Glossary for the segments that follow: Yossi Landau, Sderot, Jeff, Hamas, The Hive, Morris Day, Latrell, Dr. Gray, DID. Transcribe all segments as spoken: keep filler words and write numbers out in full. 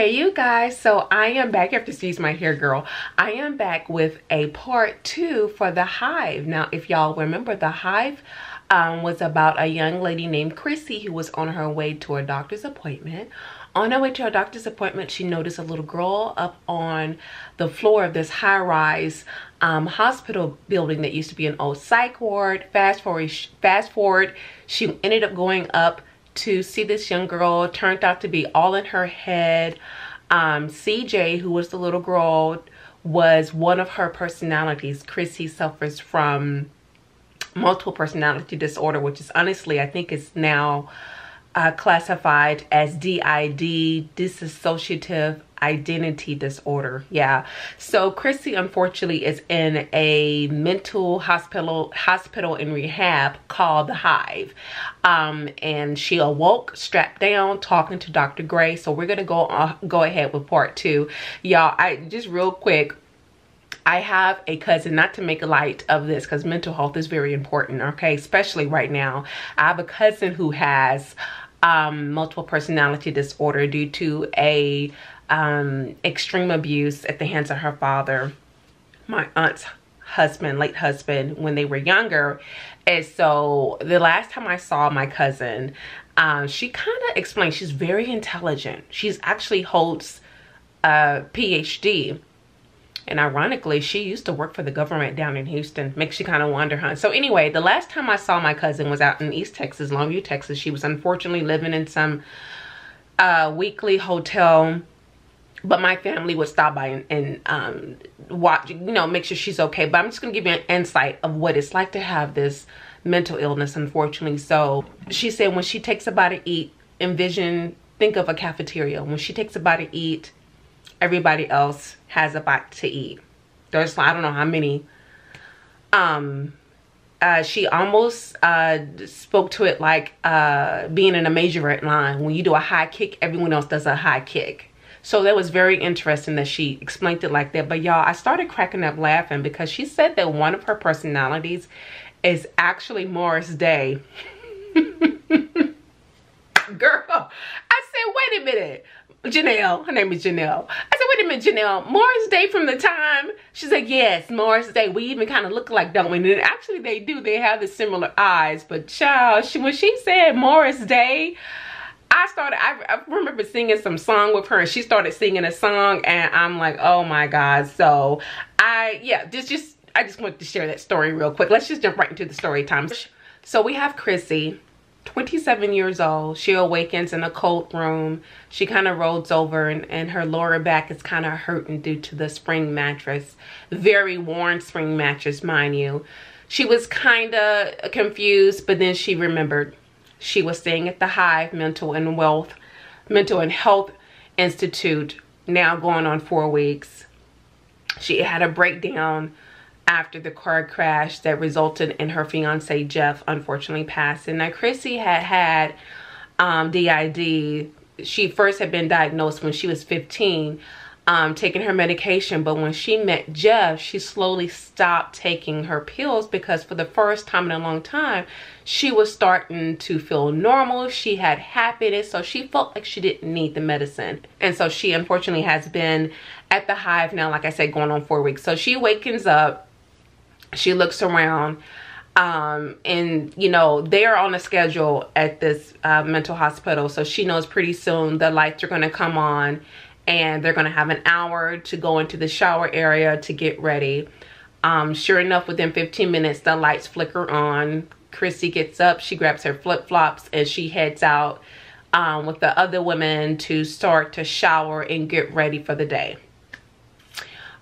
Hey you guys, so I am back. You have to seize my hair, girl. I am back with a part two for The Hive. Now if y'all remember, The Hive um, was about a young lady named Chrissy who was on her way to a doctor's appointment. On her way to her doctor's appointment, she noticed a little girl up on the floor of this high-rise um, hospital building that used to be an old psych ward. Fast forward, fast forward, she ended up going up to see this young girl. Turned out to be all in her head. Um, C J, who was the little girl, was one of her personalities. Chrissy suffers from multiple personality disorder, which is honestly, I think it's now uh, classified as D I D, dissociative identity disorder. Yeah. So Chrissy, unfortunately, is in a mental hospital hospital in rehab called The Hive. Um, and she awoke, strapped down, talking to Doctor Gray. So we're gonna go uh, go ahead with part two, y'all. I just real quick. I have a cousin, not to make light of this, because mental health is very important. Okay, especially right now. I have a cousin who has um, multiple personality disorder due to a Um, extreme abuse at the hands of her father, my aunt's husband, late husband, when they were younger. And so the last time I saw my cousin, um, she kind of explained, she's very intelligent. She's actually holds a P H D. And ironically, she used to work for the government down in Houston. Makes you kind of wonder, huh? So anyway, the last time I saw my cousin was out in East Texas, Longview, Texas. She was unfortunately living in some uh, weekly hotel. But my family would stop by and, and um, watch, you know, make sure she's okay. But I'm just going to give you an insight of what it's like to have this mental illness, unfortunately. So she said when she takes a bite to eat, envision, think of a cafeteria. When she takes a bite to eat, everybody else has a bite to eat. There's, I don't know how many. Um, uh, she almost uh, spoke to it like uh, being in a majorette line. When you do a high kick, everyone else does a high kick. So that was very interesting that she explained it like that. But y'all, I started cracking up laughing because she said that one of her personalities is actually Morris Day. Girl, I said, wait a minute. Janelle, her name is Janelle. I said, wait a minute, Janelle, Morris Day from The Time? She's like, yes, Morris Day. We even kind of look alike, don't we? And actually they do. They have the similar eyes. But child, she, when she said Morris Day, I started, I, I remember singing some song with her and she started singing a song and I'm like, oh my God. So I, yeah, just, just, I just wanted to share that story real quick. Let's just jump right into the story time. So we have Chrissy, twenty-seven years old. She awakens in a cold room. She kind of rolls over and, and her lower back is kind of hurting due to the spring mattress. Very worn spring mattress, mind you. She was kind of confused, but then she remembered. She was staying at the Hive Mental and Wealth, Mental and Health Institute, now going on four weeks. She had a breakdown after the car crash that resulted in her fiance Jeff unfortunately passing. Now Chrissy had had um, D I D. She first had been diagnosed when she was fifteen, um, taking her medication. But when she met Jeff, she slowly stopped taking her pills because for the first time in a long time, she was starting to feel normal. She had happiness, so she felt like she didn't need the medicine. And so she unfortunately has been at the Hive now, like I said, going on four weeks. So she wakens up, she looks around, um, and you know, they're on a schedule at this uh, mental hospital. So she knows pretty soon the lights are gonna come on and they're gonna have an hour to go into the shower area to get ready. Um, sure enough, within fifteen minutes, the lights flicker on. Chrissy gets up, she grabs her flip-flops, and she heads out um, with the other women to start to shower and get ready for the day.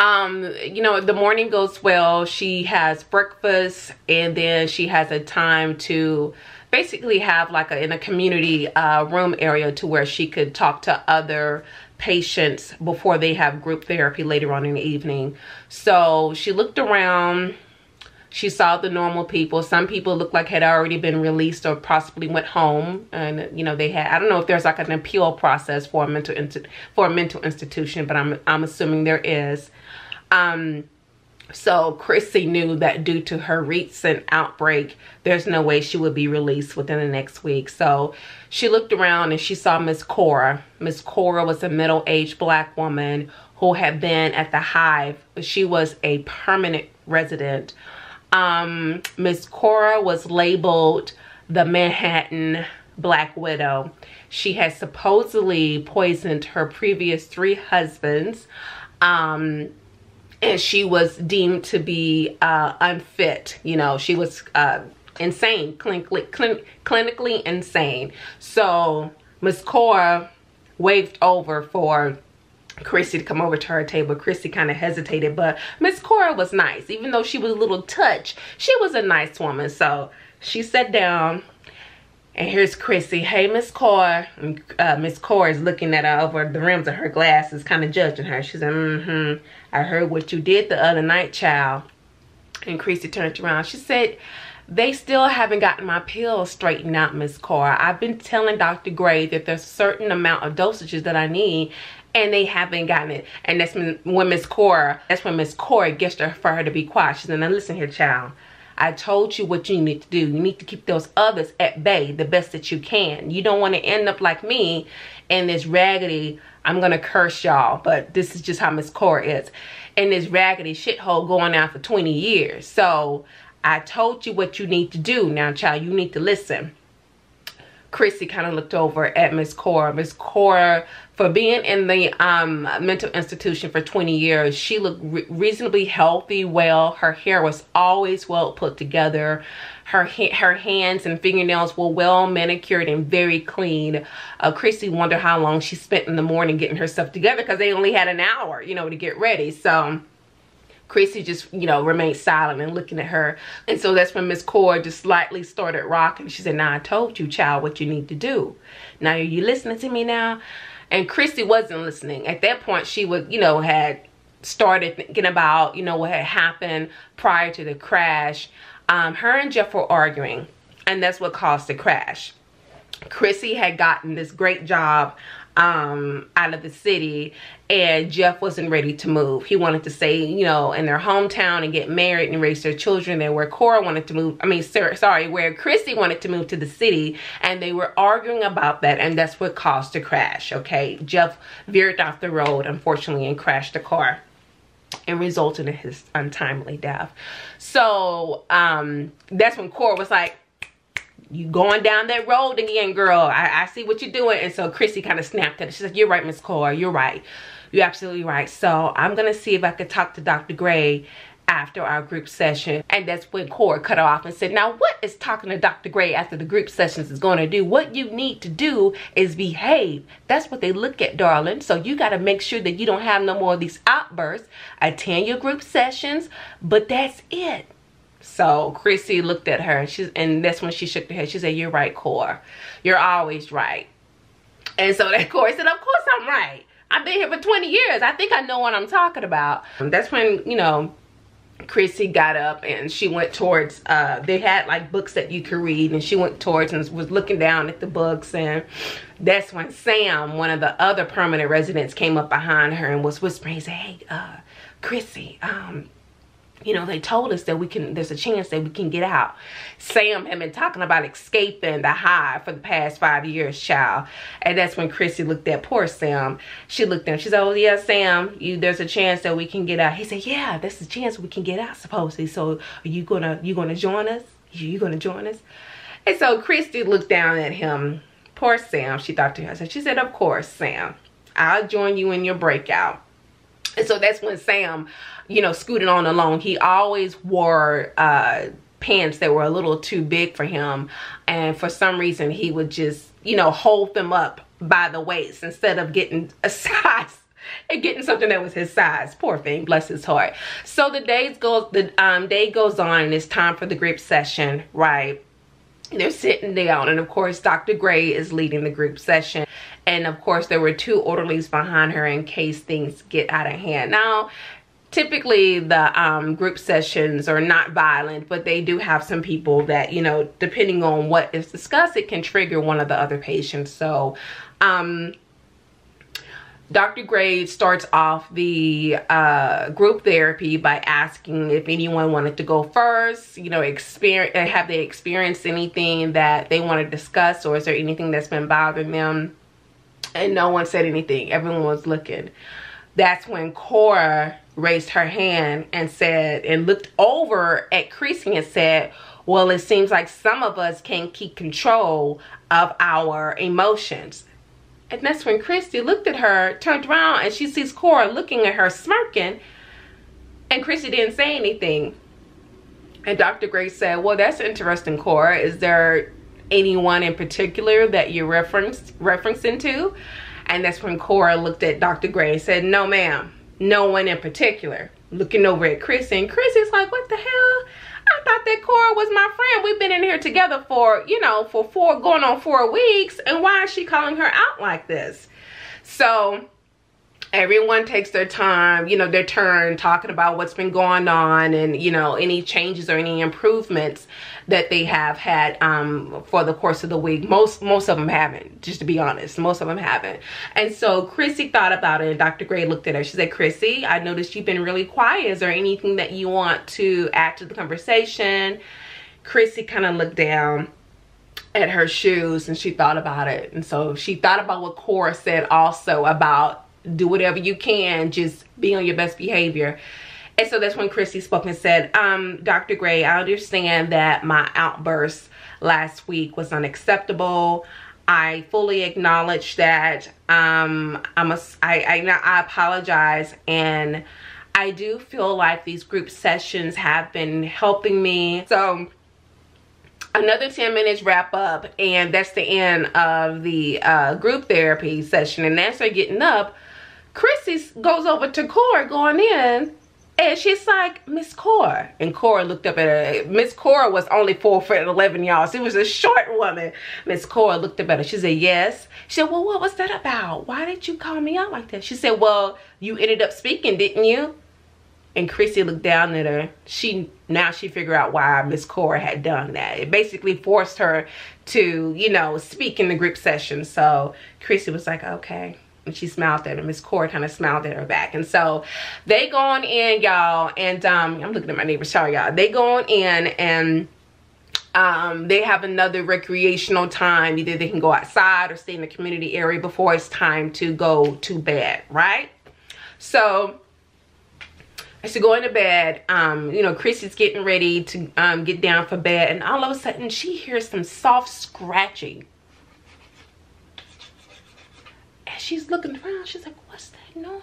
Um, you know, the morning goes well. She has breakfast, and then she has a time to basically have like a, in a community uh, room area to where she could talk to other patients before they have group therapy later on in the evening. So she looked around. She saw the normal people. Some people looked like had already been released or possibly went home. And, you know, they had, I don't know if there's like an appeal process for a mental, for a mental institution, but I'm, I'm assuming there is. Um, So Chrissy knew that due to her recent outbreak, there's no way she would be released within the next week. So she looked around and she saw Miss Cora. Miss Cora was a middle-aged black woman who had been at the Hive. She was a permanent resident. Um, Miss Cora was labeled the Manhattan Black Widow. She had supposedly poisoned her previous three husbands. Um, and she was deemed to be uh, unfit. You know, she was uh, insane, clinically, clin clinically insane. So Miss Cora waved over for Chrissy to come over to her table. Chrissy kind of hesitated, but Miss Cora was nice. Even though she was a little touched, she was a nice woman. So she sat down, and here's Chrissy. Hey, Miss Cora. Uh, Miss Cora is looking at her over the rims of her glasses, kind of judging her. She's like, mm-hmm, I heard what you did the other night, child. And Chrissy turned around. She said, they still haven't gotten my pills straightened out, Miss Cora. I've been telling Doctor Gray that there's a certain amount of dosages that I need, and they haven't gotten it. And that's when Miss Cora, that's when Miss Cora gets her for her to be quiet. She's like, now listen here, child. I told you what you need to do. You need to keep those others at bay the best that you can. You don't want to end up like me and this raggedy, I'm going to curse y'all, but this is just how Miss Cora is, and this raggedy shithole going out for twenty years. So I told you what you need to do. Now, child, you need to listen. Chrissy kind of looked over at Miss Cora. Miss Cora, for being in the um, mental institution for twenty years, she looked re reasonably healthy, well. Her hair was always well put together. Her, ha her hands and fingernails were well manicured and very clean. Uh, Chrissy wondered how long she spent in the morning getting herself together, because they only had an hour, you know, to get ready. So Chrissy just, you know, remained silent and looking at her. And so that's when Miss Cora just slightly started rocking. She said, now I told you, child, what you need to do. Now, are you listening to me now? And Chrissy wasn't listening. At that point, she would, you know, had started thinking about, you know, what had happened prior to the crash. Um, her and Jeff were arguing, and that's what caused the crash. Chrissy had gotten this great job um out of the city, and Jeff wasn't ready to move. He wanted to stay, you know, in their hometown and get married and raise their children. There where Cora wanted to move, I mean, sorry, where Chrissy wanted to move to the city, and they were arguing about that, and that's what caused the crash, okay? Jeff veered off the road, unfortunately, and crashed the car and resulted in his untimely death. So um that's when Cora was like, you going down that road again, girl. I, I see what you're doing. And so Chrissy kind of snapped at it. She's like, you're right, Miss Cora. You're right. You're absolutely right. So I'm going to see if I could talk to Doctor Gray after our group session. And that's when Cora cut her off and said, now what is talking to Doctor Gray after the group sessions is going to do? What you need to do is behave. That's what they look at, darling. So you got to make sure that you don't have no more of these outbursts. Attend your group sessions, but that's it. So Chrissy looked at her, and she's, and that's when she shook her head. She said, you're right, Cora. You're always right. And so that Cora said, of course I'm right. I've been here for twenty years. I think I know what I'm talking about. And that's when, you know, Chrissy got up and she went towards, uh, they had like books that you could read, and she went towards and was looking down at the books. And that's when Sam, one of the other permanent residents, came up behind her and was whispering. He said, hey, uh, Chrissy, um, you know, they told us that we can, there's a chance that we can get out. Sam had been talking about escaping the Hive for the past five years, child. And that's when Chrissy looked at poor Sam. She looked at him. She said, oh, yeah, Sam, you, there's a chance that we can get out. He said, yeah, there's a chance we can get out, supposedly. So are you gonna, you gonna join us? You gonna join us? And so Chrissy looked down at him. Poor Sam, she thought to herself. She said, of course, Sam, I'll join you in your breakout. And so that's when Sam, you know, scooted on alone. He always wore uh, pants that were a little too big for him. And for some reason, he would just, you know, hold them up by the waist instead of getting a size and getting something that was his size. Poor thing, bless his heart. So the days go, the um, day goes on, and it's time for the group session, right? They're sitting down, and of course, Doctor Gray is leading the group session. And of course, there were two orderlies behind her in case things get out of hand. Now, typically the um, group sessions are not violent, but they do have some people that, you know, depending on what is discussed, it can trigger one of the other patients. So um, Doctor Gray starts off the uh, group therapy by asking if anyone wanted to go first, you know, experience, have they experienced anything that they want to discuss, or is there anything that's been bothering them? And no one said anything. Everyone was looking. That's when Cora raised her hand and said, and looked over at Creasy and said, well, it seems like some of us can't keep control of our emotions. And that's when Christy looked at her, turned around, and she sees Cora looking at her, smirking. And Christy didn't say anything. And Doctor Gray said, well, that's interesting, Cora. Is there anyone in particular that you're referenced, referencing to? And that's when Cora looked at Doctor Gray and said, no, ma'am. No one in particular. Looking over at Christy. And Christy's like, what the hell? I thought that Cora was my friend. We've been in here together for, you know, for four, going on four weeks. And why is she calling her out like this? So everyone takes their time, you know, their turn talking about what's been going on and, you know, any changes or any improvements that they have had um, for the course of the week. Most, most of them haven't, just to be honest. Most of them haven't. And so Chrissy thought about it, and Doctor Gray looked at her. She said, Chrissy, I noticed you've been really quiet. Is there anything that you want to add to the conversation? Chrissy kind of looked down at her shoes, and she thought about it. And so she thought about what Cora said also about, do whatever you can, just be on your best behavior. And so that's when Christy spoke and said, um, Doctor Gray, I understand that my outburst last week was unacceptable. I fully acknowledge that. Um, I'm a, I, I, I apologize. And I do feel like these group sessions have been helping me. So another ten minutes wrap up, and that's the end of the uh, group therapy session. And as they're getting up, Chrissy goes over to Cora going in, and she's like, Miss Cora. And Cora looked up at her. Miss Cora was only four foot eleven, y'all. She was a short woman. Miss Cora looked up at her. She said, yes. She said, well, what was that about? Why did you call me out like that? She said, well, you ended up speaking, didn't you? And Chrissy looked down at her. She now she figured out why Miss Cora had done that. It basically forced her to, you know, speak in the group session. So Chrissy was like, okay. And she smiled at her. Miss Cora kind of smiled at her back. And so they go on in, y'all. And um, I'm looking at my neighbor's shower, y'all. They go on in, and um, they have another recreational time. Either they can go outside or stay in the community area before it's time to go to bed, right? So as she's going to bed, um, you know, Chrissy's getting ready to um, get down for bed. And all of a sudden, she hears some soft scratching. And she's looking around. She's like, what's that noise?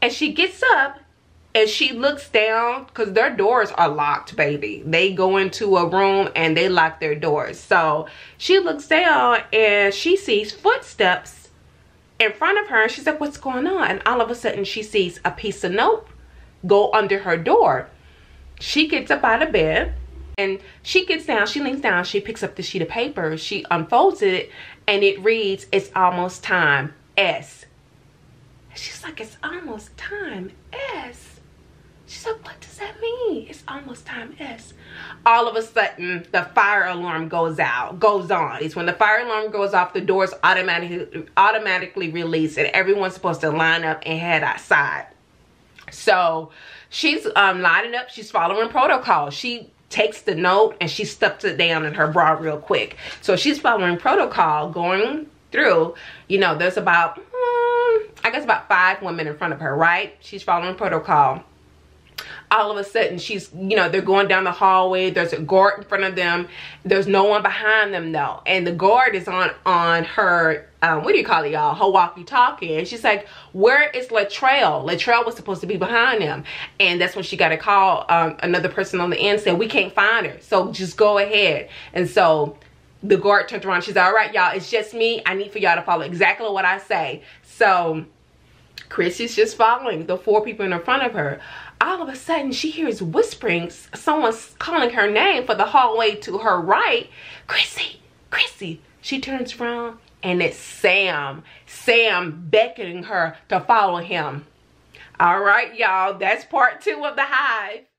And she gets up and she looks down, because their doors are locked, baby. They go into a room and they lock their doors. So she looks down and she sees footsteps in front of her, and she's like, what's going on? And all of a sudden, she sees a piece of note go under her door. She gets up out of bed, and she gets down, she leans down, she picks up the sheet of paper, she unfolds it, and it reads, it's almost time, S. And she's like, it's almost time, S. She's like, what does that mean? It's almost time, S. All of a sudden, the fire alarm goes out, goes on. It's when the fire alarm goes off, the doors automatically automatically release, and everyone's supposed to line up and head outside. So she's um, lining up. She's following protocol. She takes the note, and she stuffs it down in her bra real quick. So she's following protocol, going through. You know, there's about, hmm, I guess about five women in front of her, right? She's following protocol. All of a sudden, she's, you know, they're going down the hallway. There's a guard in front of them. There's no one behind them, though. And the guard is on on her, um, what do you call it, y'all? Her walkie-talkie. And she's like, where is Latrell? Latrell was supposed to be behind them. And that's when she got a call. Um, another person on the end said, we can't find her. So just go ahead. And so the guard turned around. She's like, all right, y'all, it's just me. I need for y'all to follow exactly what I say. So Chrissy's just following the four people in front of her. All of a sudden, she hears whispering. Someone's calling her name for the hallway to her right. Chrissy, Chrissy. She turns around, and it's Sam. Sam beckoning her to follow him. All right, y'all. That's part two of The Hive.